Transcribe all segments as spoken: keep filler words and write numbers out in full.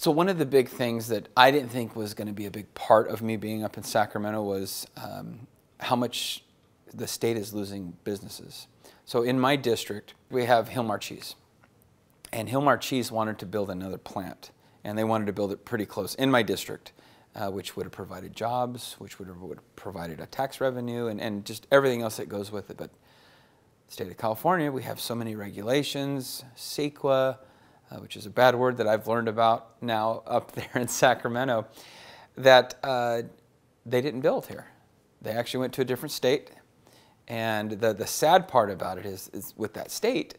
So one of the big things that I didn't think was going to be a big part of me being up in Sacramento was um, how much the state is losing businesses. So in my district, we have Hilmar Cheese. And Hilmar Cheese wanted to build another plant. And they wanted to build it pretty close in my district, uh, which would have provided jobs, which would have, would have provided a tax revenue, and, and just everything else that goes with it. But the state of California, we have so many regulations, CEQA, Uh, which is a bad word that I've learned about now up there in Sacramento, that uh, they didn't build here. They actually went to a different state. And the, the sad part about it is, is with that state,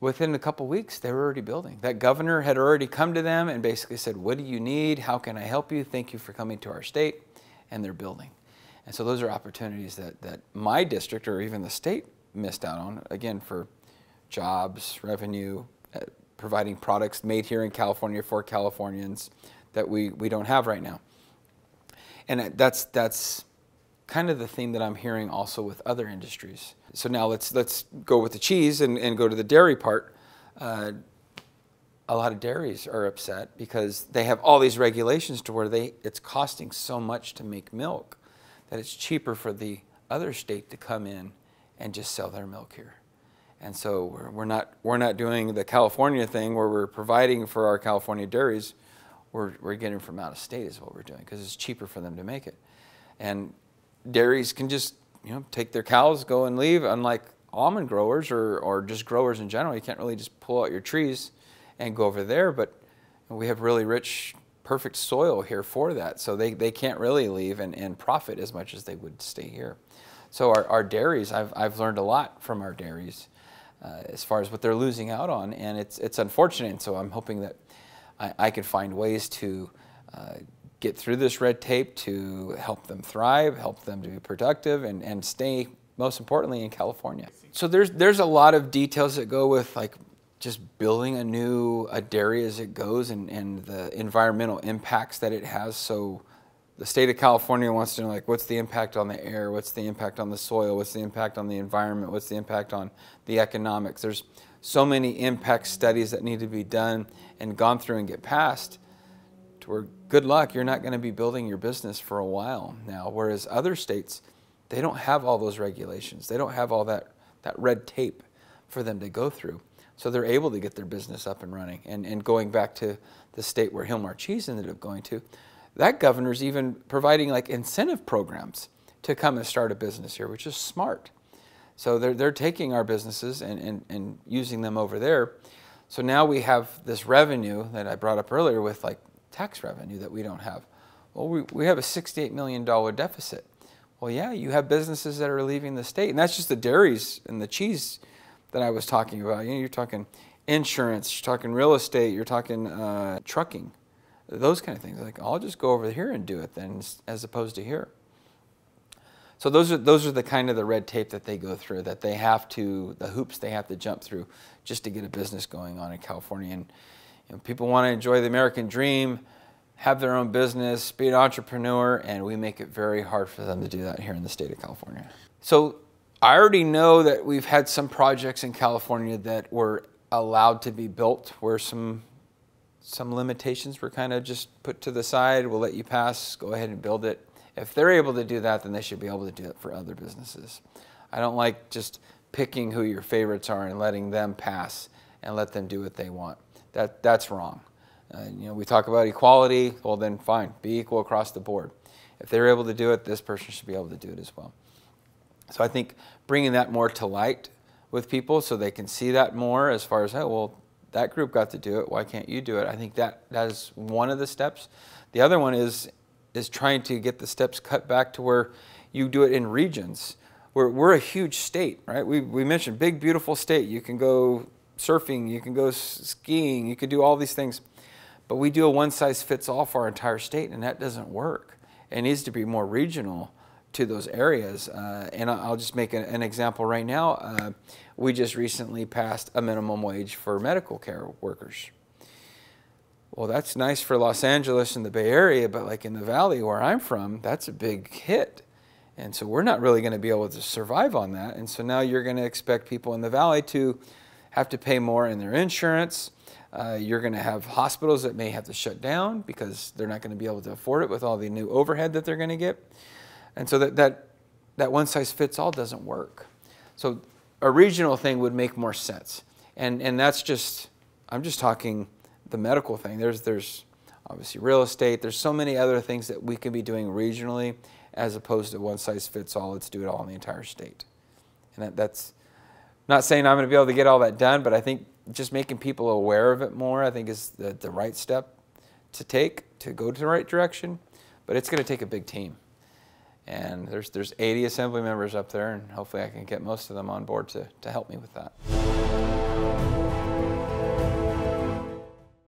within a couple weeks, they were already building. That governor had already come to them and basically said, what do you need? How can I help you? Thank you for coming to our state. And they're building. And so those are opportunities that, that my district or even the state missed out on, again, for jobs, revenue, uh, providing products made here in California for Californians that we, we don't have right now. And that's, that's kind of the theme that I'm hearing also with other industries. So now let's, let's go with the cheese and, and go to the dairy part. Uh, a lot of dairies are upset because they have all these regulations to where they, it's costing so much to make milk that it's cheaper for the other state to come in and just sell their milk here. And so we're, we're, not, we're not doing the California thing where we're providing for our California dairies. We're, we're getting from out of state is what we're doing because it's cheaper for them to make it. And dairies can just, you know, take their cows, go and leave, unlike almond growers or, or just growers in general. You can't really just pull out your trees and go over there, but we have really rich, perfect soil here for that. So they, they can't really leave and, and profit as much as they would stay here. So our, our dairies, I've, I've learned a lot from our dairies. Uh, as far as what they're losing out on, and it's, it's unfortunate, and so I'm hoping that I, I can find ways to uh, get through this red tape to help them thrive, help them to be productive, and, and stay, most importantly, in California. So there's, there's a lot of details that go with like just building a new a dairy as it goes and, and the environmental impacts that it has. So the state of California wants to know, like, what's the impact on the air? What's the impact on the soil? What's the impact on the environment? What's the impact on the economics? There's so many impact studies that need to be done and gone through and get passed to where, good luck, you're not going to be building your business for a while now. Whereas other states, they don't have all those regulations. They don't have all that, that red tape for them to go through. So they're able to get their business up and running. And, and going back to the state where Hilmar Cheese ended up going to, that governor's even providing like incentive programs to come and start a business here, which is smart. So they're, they're taking our businesses and, and, and using them over there. So now we have this revenue that I brought up earlier with like tax revenue that we don't have. Well, we, we have a sixty-eight million dollar deficit. Well, yeah, you have businesses that are leaving the state, and that's just the dairies and the cheese that I was talking about. You know, you're talking insurance, you're talking real estate, you're talking uh, trucking. Those kind of things, like, I'll just go over here and do it then, as opposed to here. So those are, those are the kind of the red tape that they go through, that they have to, the hoops they have to jump through just to get a business going on in California. And you know, people want to enjoy the American dream, have their own business, be an entrepreneur, and we make it very hard for them to do that here in the state of California. So I already know that we've had some projects in California that were allowed to be built where some Some limitations were kind of just put to the side. We'll let you pass, go ahead and build it. If they're able to do that, then they should be able to do it for other businesses. I don't like just picking who your favorites are and letting them pass and let them do what they want. That, that's wrong. Uh, you know, we talk about equality, well then fine, be equal across the board. If they're able to do it, this person should be able to do it as well. So I think bringing that more to light with people so they can see that more as far as, oh, well, that group got to do it, why can't you do it? I think that, that is one of the steps. The other one is, is trying to get the steps cut back to where you do it in regions. We're, we're a huge state, right? We, we mentioned big, beautiful state. You can go surfing, you can go skiing, you can do all these things. But we do a one-size-fits-all for our entire state, and that doesn't work. It needs to be more regional to those areas. Uh, and I'll just make an, an example right now. Uh, we just recently passed a minimum wage for medical care workers. Well, that's nice for Los Angeles and the Bay Area, but like in the Valley where I'm from, that's a big hit. And so we're not really gonna be able to survive on that. And so now you're gonna expect people in the Valley to have to pay more in their insurance, Uh, you're going to have hospitals that may have to shut down because they're not going to be able to afford it with all the new overhead that they're going to get. And so that, that, that one size fits all doesn't work. So a regional thing would make more sense. And, and that's just, I'm just talking the medical thing. There's, there's obviously real estate. There's so many other things that we could be doing regionally as opposed to one size fits all. Let's do it all in the entire state. And that, that's not saying I'm going to be able to get all that done, but I think just making people aware of it more, I think, is the, the right step to take to go to the right direction. But it's going to take a big team. And there's, there's eighty assembly members up there, and hopefully I can get most of them on board to, to help me with that.